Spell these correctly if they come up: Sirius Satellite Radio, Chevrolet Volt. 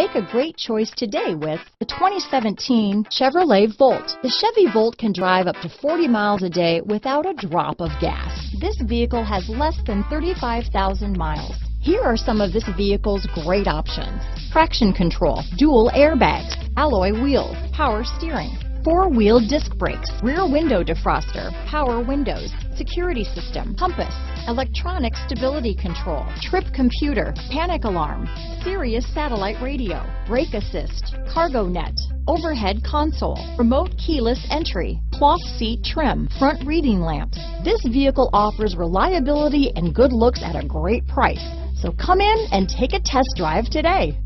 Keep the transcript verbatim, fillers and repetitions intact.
Make a great choice today with the twenty seventeen Chevrolet Volt. The Chevy Volt can drive up to forty miles a day without a drop of gas. This vehicle has less than thirty-five thousand miles. Here are some of this vehicle's great options: traction control, dual airbags, alloy wheels, power steering, four-wheel disc brakes, rear window defroster, power windows, security system, compass, electronic stability control, trip computer, panic alarm, Sirius satellite radio, brake assist, cargo net, overhead console, remote keyless entry, cloth seat trim, front reading lamps. This vehicle offers reliability and good looks at a great price. So come in and take a test drive today.